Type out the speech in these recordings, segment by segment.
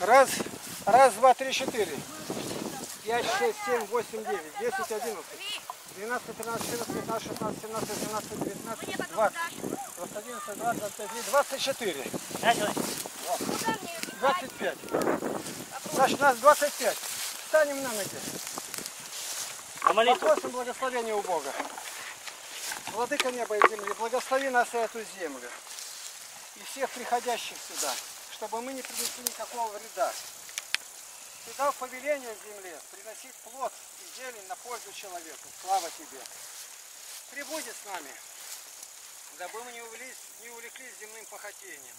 Раз, два, три, четыре. 5, 6, 7, 8, 9, 10, 11, 12, 13, 14, 15, 16, 17, 18, 19, 20, 21, 22, 24, 25. Значит, нас 25. Встанем на ноги. Попросим благословения у Бога. Владыка неба и земли, благослови нас и эту землю. И всех приходящих сюда, чтобы мы не принесли никакого вреда. Ты дал повеление земле приносить плод и зелень на пользу человеку. Слава тебе! Прибудь с нами, дабы мы не увлеклись земным похотением,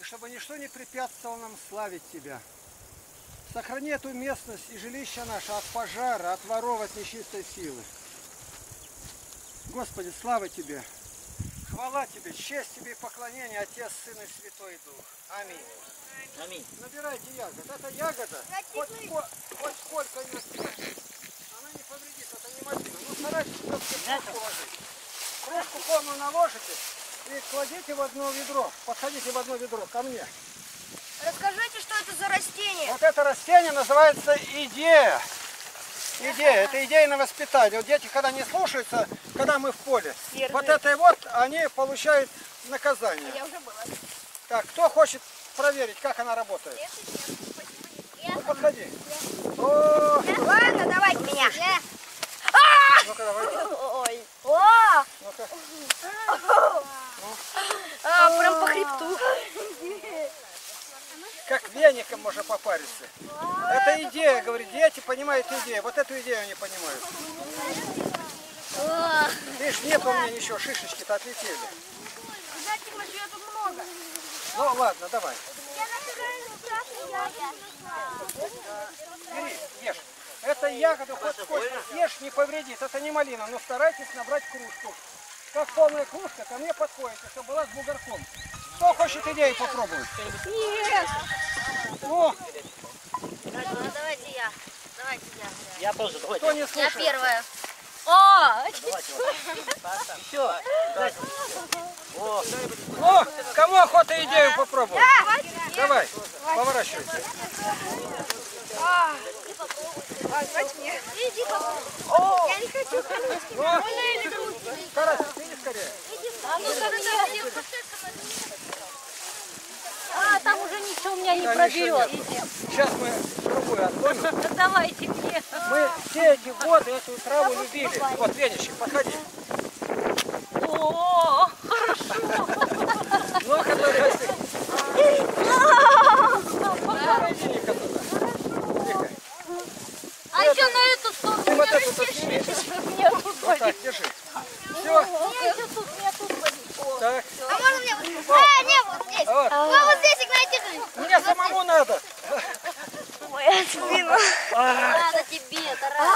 и чтобы ничто не препятствовало нам славить тебя. Сохрани эту местность и жилище наше от пожара, от воров, от нечистой силы. Господи, слава тебе! Хвала тебе, честь тебе и поклонение, Отец, Сын и Святой Дух. Аминь. Аминь. Набирайте ягод. Это ягода, хоть сколько ее съесть, она не повредит, это не мазина. Ну старайтесь все-таки кружку ложить. Кружку полную наложите и кладите в одно ведро. Подходите в одно ведро ко мне. Расскажите, что это за растение. Вот это растение называется идея. Идея, это идейное воспитание. Вот дети, когда не слушаются, когда мы в поле, вот это вот они получают наказание. Я уже была. Так, кто хочет проверить, как она работает? Ну, подходи. Ладно, давай меня. Ну-ка, давай. Ой. Ну-ка. Прям по хребту. Как веником можно попариться. Это идея, говорит, дети понимают идею. Вот эту идею они понимают. Видишь, нет у меня ничего, шишечки-то отлетели. Ну ладно, давай. Бери, ешь. Это ягода хоть сколько съешь, не повредит. Это не малина, но старайтесь набрать кружку. Как полная кружка, ко мне подходите, чтобы была с бугорком. Кто хочет идею попробовать? Нет. О. Давайте я. Давайте я. Я тоже. Кто не слушает? Я первая. О! Все. О! Кому охота идею попробовать? Давай. Поворачивайся. Иди попробуй. Я не хочу. Карась, иди скорее. А, там уже ничего у меня не пробьет. Сейчас мы другую отложим. Давайте мне. Мы все эти годы эту траву любили. Вот, Венечек, подходи. О, хорошо. Ну-ка, подожди. Иди-ка туда. А еще на эту сторону. Ты вот эту подними. Вот так, держи. Все. Так. А можно мне вот здесь? А, не, вот здесь. Вот здесь игнатируйте. Мне самому надо. Ой, отмина. Надо тебе, это рада.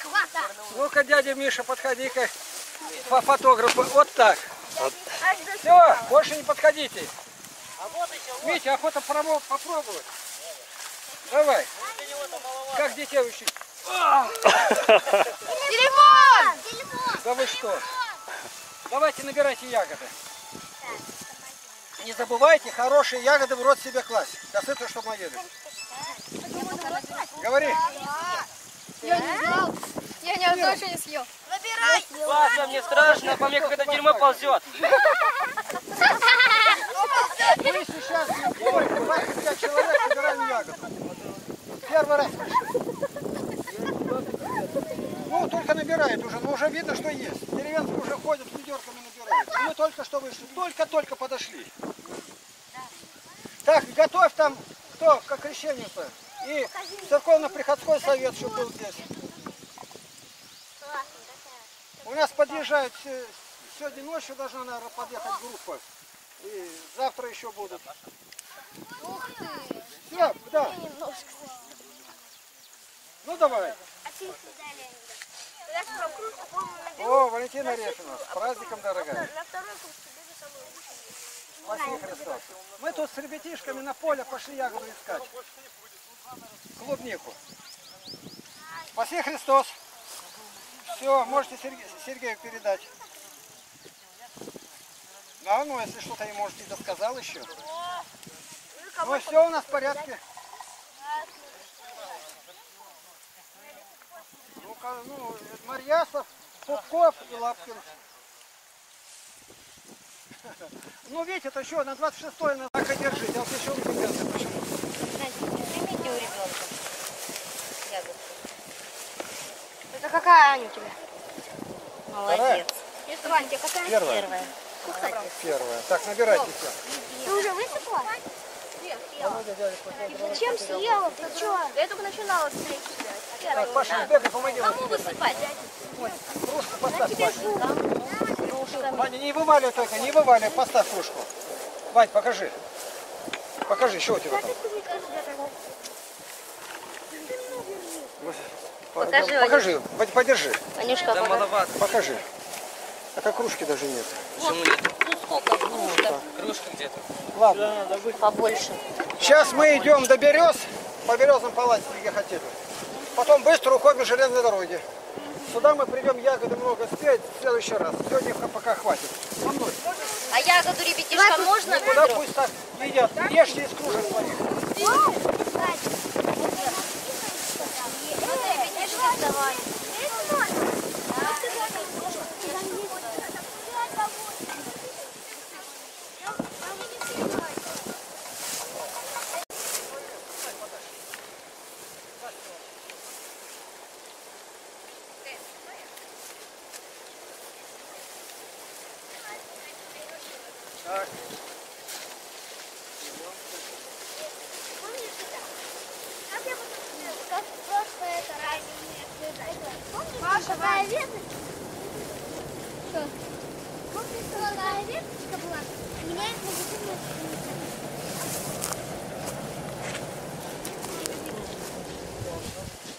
Хвата. Ну-ка, дядя Миша, подходи-ка. Фотографу. Вот так. Все, больше не подходите. Митя, охота попробовать. Давай. Как детей учить? Телефон! Да вы что? Давайте набирайте ягоды. Не забывайте хорошие ягоды в рот себе класть. Касается, что мы едем. Говори. Я не знал. Я ни одного еще не съел. Набирай. Ладно, мне страшно, по мне какое-то дерьмо ползет. Мы сейчас ой, 25 человек набираем ягоды. Первый раз. Ну, только набирает уже, но уже видно, что есть. Деревенцы уже ходят, ведерками набирают. Мы только что вышли, только-только подошли. Так, готовь там, кто, как крещение-то. И церковно-приходской совет, чтобы был здесь. У нас подъезжают, сегодня ночью должна, наверное, подъехать группа. И завтра еще будут. Ух ты! Да, да. Ну, давай. О, Валентина Рехина, с праздником, дорогая. Спаси Христос. Мы тут с ребятишками на поле пошли ягоду искать. Клубнику. Спаси Христос. Все, можете Сергею передать. Да, ну, если что-то ему, может, и досказал еще. Ну, все у нас в порядке. Ну, Марьясов, Пупков и Лапкин. Ну, видите, это еще на 26-й надо так держить. А вот еще у ребенка почему? Примите у ребенка ягодку. Это какая Аня у тебя? Молодец. Это Аня, какая первая? Первая. Так, набирайте все. Ты уже высыпала? Нет, съела. Зачем съела? Ты что? Я только начинала встречу. Так, Паша, бегай, помоги. Кому высыпать? Кружку поставь, Ваня. Ваня, не вывали только, не вывали, поставь кружку. Вань, покажи. Покажи, что у тебя там. Покажи, покажи, подержи. Анюшка, покажи. Покажи. А как кружки даже нет. Почему нет? Ну сколько кружка? Кружка где-то. Ладно, побольше. Сейчас мы идем до берез, по березам полазить, где хотели. Потом быстро уходим с железной дороги. Сюда мы придем, ягоды много спеть в следующий раз. Сегодня пока хватит. А ягоду ребятишкам можно? Куда пусть так едят. Ешьте из кружек своих. Так. Как просто это ранее. Ваша какая веточка? Что? Помнишь, какая веточка была? У меня их магазин не